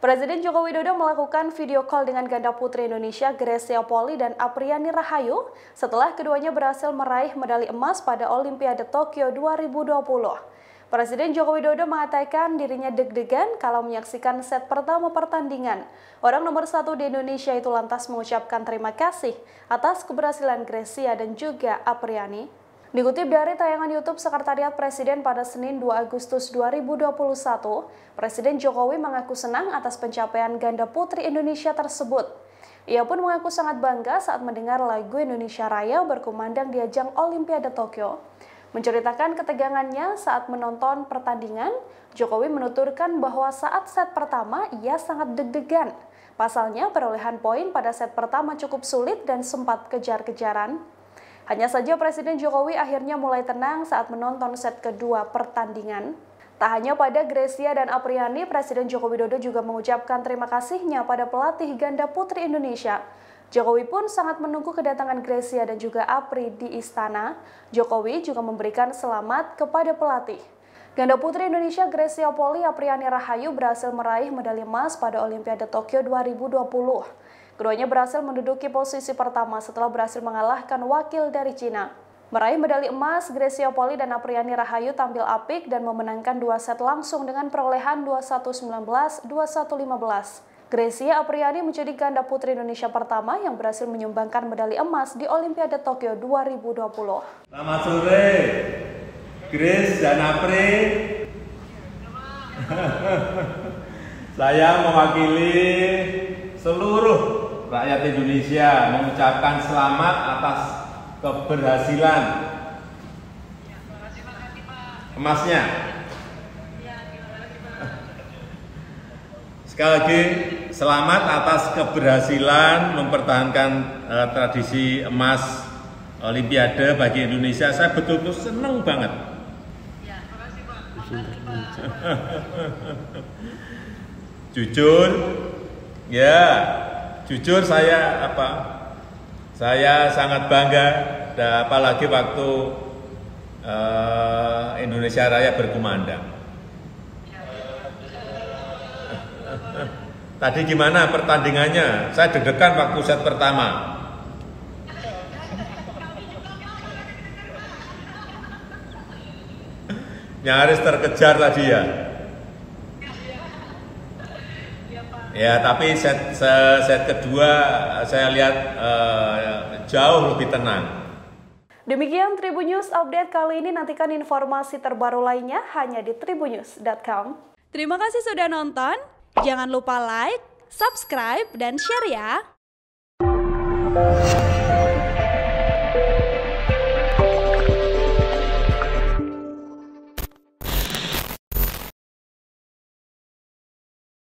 Presiden Joko Widodo melakukan video call dengan ganda putri Indonesia Greysia Polii dan Apriyani Rahayu setelah keduanya berhasil meraih medali emas pada Olimpiade Tokyo 2020. Presiden Joko Widodo mengatakan dirinya deg-degan kalau menyaksikan set pertama pertandingan. Orang nomor satu di Indonesia itu lantas mengucapkan terima kasih atas keberhasilan Greysia dan juga Apriyani. Dikutip dari tayangan YouTube Sekretariat Presiden pada Senin 2 Agustus 2021, Presiden Jokowi mengaku senang atas pencapaian ganda putri Indonesia tersebut. Ia pun mengaku sangat bangga saat mendengar lagu Indonesia Raya berkumandang di ajang Olimpiade Tokyo. Menceritakan ketegangannya saat menonton pertandingan, Jokowi menuturkan bahwa saat set pertama ia sangat deg-degan. Pasalnya perolehan poin pada set pertama cukup sulit dan sempat kejar-kejaran. Hanya saja Presiden Jokowi akhirnya mulai tenang saat menonton set kedua pertandingan. Tak hanya pada Greysia dan Apriyani, Presiden Joko Widodo juga mengucapkan terima kasihnya pada pelatih ganda putri Indonesia. Jokowi pun sangat menunggu kedatangan Greysia dan juga Apri di istana. Jokowi juga memberikan selamat kepada pelatih. Ganda putri Indonesia Greysia Polii Apriyani Rahayu berhasil meraih medali emas pada Olimpiade Tokyo 2020. Keduanya berhasil menduduki posisi pertama setelah berhasil mengalahkan wakil dari Cina. Meraih medali emas, Greysia Polii dan Apriyani Rahayu tampil apik dan memenangkan dua set langsung dengan perolehan 21-19, 21-15. Greysia Apriyani menjadi ganda putri Indonesia pertama yang berhasil menyumbangkan medali emas di Olimpiade Tokyo 2020. Selamat sore. Grace dan Apri, saya mewakili seluruh rakyat Indonesia mengucapkan selamat atas keberhasilan emasnya. Sekali lagi, selamat atas keberhasilan mempertahankan tradisi emas Olimpiade bagi Indonesia. Saya betul-betul senang banget. jujur saya sangat bangga, dan apalagi waktu Indonesia Raya berkumandang. Tadi gimana pertandingannya? Saya deg-degan waktu set pertama. Nyaris terkejar tadi ya. Ya, tapi set kedua saya lihat jauh lebih tenang. Demikian Tribunnews update kali ini. Nantikan informasi terbaru lainnya hanya di tribunnews.com. Terima kasih sudah nonton. Jangan lupa like, subscribe, dan share ya.